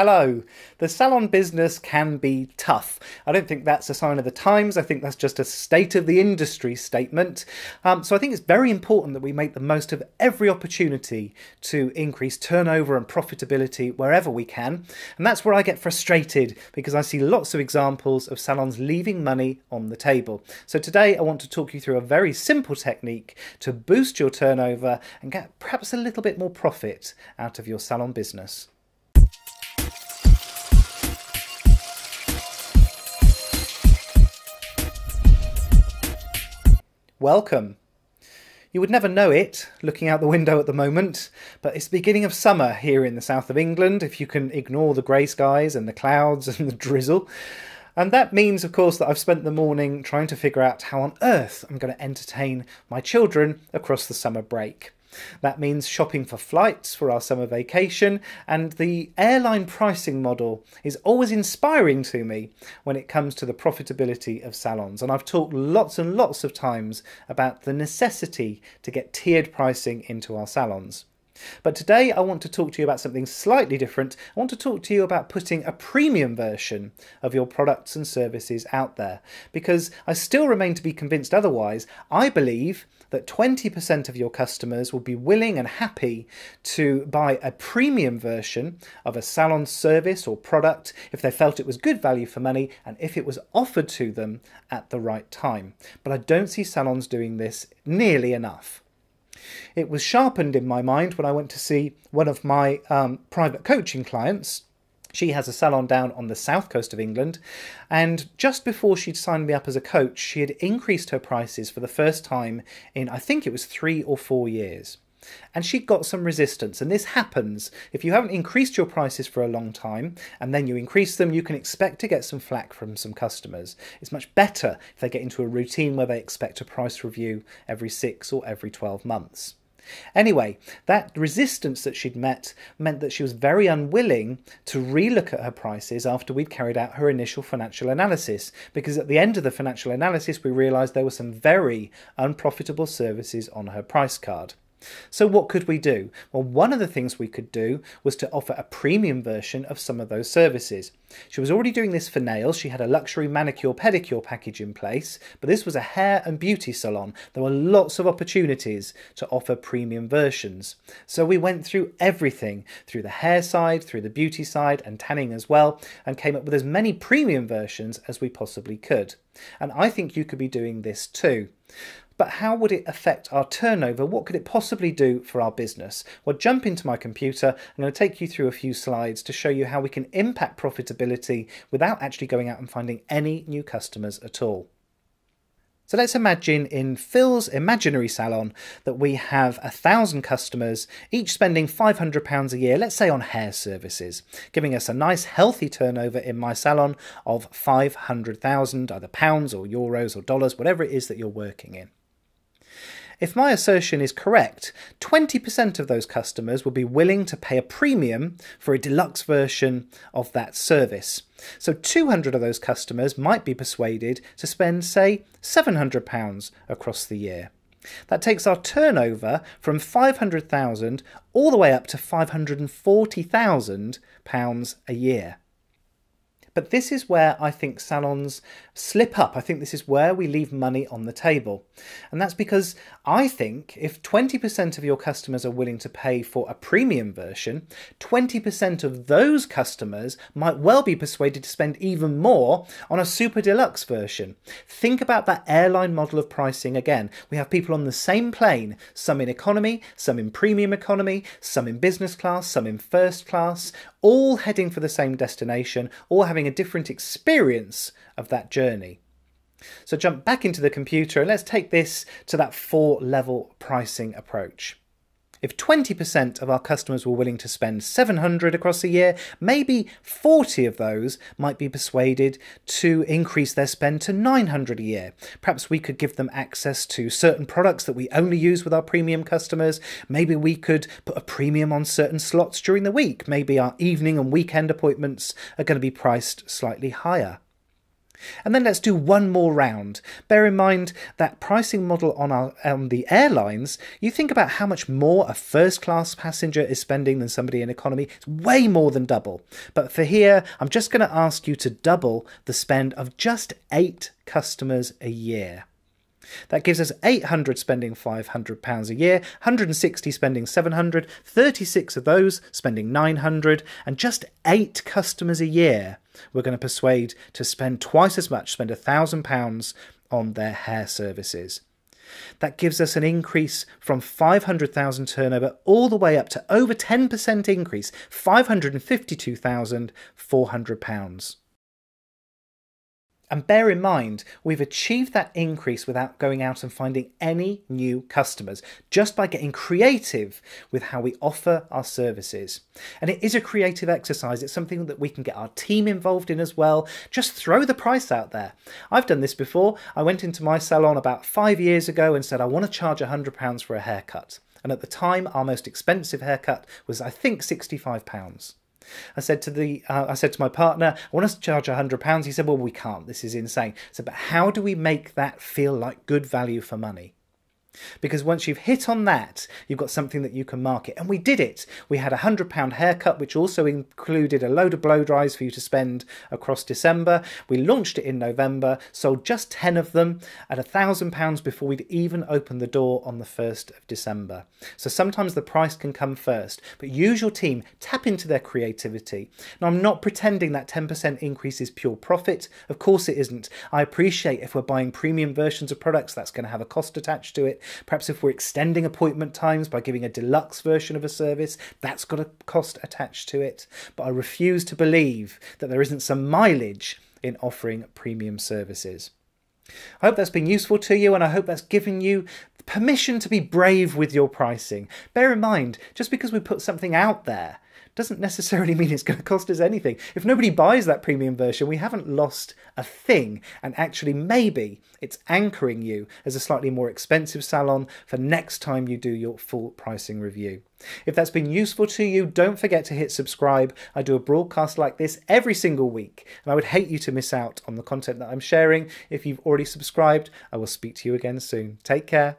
Hello. The salon business can be tough. I don't think that's a sign of the times. I think that's just a state of the industry statement. So I think it's very important that we make the most of every opportunity to increase turnover and profitability wherever we can. And that's where I get frustrated because I see lots of examples of salons leaving money on the table. So today I want to talk you through a very simple technique to boost your turnover and get perhaps a little bit more profit out of your salon business. Welcome. You would never know it looking out the window at the moment, but it's the beginning of summer here in the south of England, if you can ignore the grey skies and the clouds and the drizzle. And that means, of course, that I've spent the morning trying to figure out how on earth I'm going to entertain my children across the summer break. That means shopping for flights for our summer vacation, and the airline pricing model is always inspiring to me when it comes to the profitability of salons. And I've talked lots and lots of times about the necessity to get tiered pricing into our salons. But today I want to talk to you about something slightly different. I want to talk to you about putting a premium version of your products and services out there, because I still remain to be convinced otherwise. I believe that 20% of your customers will be willing and happy to buy a premium version of a salon service or product if they felt it was good value for money and if it was offered to them at the right time. But I don't see salons doing this nearly enough. It was sharpened in my mind when I went to see one of my private coaching clients. She has a salon down on the south coast of England, and just before she'd signed me up as a coach, she had increased her prices for the first time in, I think it was 3 or 4 years. And she got some resistance, and this happens. If you haven't increased your prices for a long time and then you increase them, you can expect to get some flack from some customers. It's much better if they get into a routine where they expect a price review every 6 or every 12 months. Anyway, that resistance that she'd met meant that she was very unwilling to relook at her prices after we'd carried out her initial financial analysis, because at the end of the financial analysis we realised there were some very unprofitable services on her price card. So what could we do? Well, one of the things we could do was to offer a premium version of some of those services. She was already doing this for nails. She had a luxury manicure-pedicure package in place, but this was a hair and beauty salon. There were lots of opportunities to offer premium versions. So we went through everything, through the hair side, through the beauty side, and tanning as well, and came up with as many premium versions as we possibly could. And I think you could be doing this too. But how would it affect our turnover? What could it possibly do for our business? Well, jump into my computer. I'm going to take you through a few slides to show you how we can impact profitability without actually going out and finding any new customers at all. So let's imagine in Phil's imaginary salon that we have 1,000 customers, each spending £500 a year, let's say on hair services, giving us a nice healthy turnover in my salon of 500,000, either pounds or euros or dollars, whatever it is that you're working in. If my assertion is correct, 20% of those customers will be willing to pay a premium for a deluxe version of that service. So 200 of those customers might be persuaded to spend, say, £700 across the year. That takes our turnover from £500,000 all the way up to £540,000 a year. But this is where I think salons slip up. I think this is where we leave money on the table. And that's because I think if 20% of your customers are willing to pay for a premium version, 20% of those customers might well be persuaded to spend even more on a super deluxe version. Think about that airline model of pricing again. We have people on the same plane, some in economy, some in premium economy, some in business class, some in first class, all heading for the same destination, all having a different experience of that journey. So jump back into the computer and let's take this to that 4-level pricing approach. If 20% of our customers were willing to spend £700 across a year, maybe 40 of those might be persuaded to increase their spend to £900 a year. Perhaps we could give them access to certain products that we only use with our premium customers. Maybe we could put a premium on certain slots during the week. Maybe our evening and weekend appointments are going to be priced slightly higher. And then let's do one more round. Bear in mind that pricing model on the airlines, you think about how much more a first class passenger is spending than somebody in economy. It's way more than double. But for here, I'm just going to ask you to double the spend of just 8 customers a year. That gives us 800 spending £500 a year, 160 spending 700, 36 of those spending 900, and just 8 customers a year we're going to persuade to spend twice as much, spend £1,000 on their hair services. That gives us an increase from 500,000 turnover all the way up to over 10% increase, £552,400. And bear in mind, we've achieved that increase without going out and finding any new customers, just by getting creative with how we offer our services. And it is a creative exercise. It's something that we can get our team involved in as well. Just throw the price out there. I've done this before. I went into my salon about 5 years ago and said, I want to charge £100 for a haircut. And at the time, our most expensive haircut was, I think, £65. I said to my partner, I want us to charge £100. He said, well, we can't. This is insane. I said, but how do we make that feel like good value for money? Because once you've hit on that, you've got something that you can market. And we did it. We had a £100 haircut, which also included a load of blow dries for you to spend across December. We launched it in November, sold just 10 of them at £1,000 before we'd even opened the door on the 1st of December. So sometimes the price can come first, but use your team, tap into their creativity. Now, I'm not pretending that 10% increase is pure profit. Of course it isn't. I appreciate if we're buying premium versions of products, that's going to have a cost attached to it. Perhaps if we're extending appointment times by giving a deluxe version of a service, that's got a cost attached to it. But I refuse to believe that there isn't some mileage in offering premium services. I hope that's been useful to you, and I hope that's given you permission to be brave with your pricing. Bear in mind, just because we put something out there doesn't necessarily mean it's going to cost us anything. If nobody buys that premium version, we haven't lost a thing, and actually maybe it's anchoring you as a slightly more expensive salon for next time you do your full pricing review. If that's been useful to you, don't forget to hit subscribe. I do a broadcast like this every single week, and I would hate you to miss out on the content that I'm sharing. If you've already subscribed, I will speak to you again soon. Take care.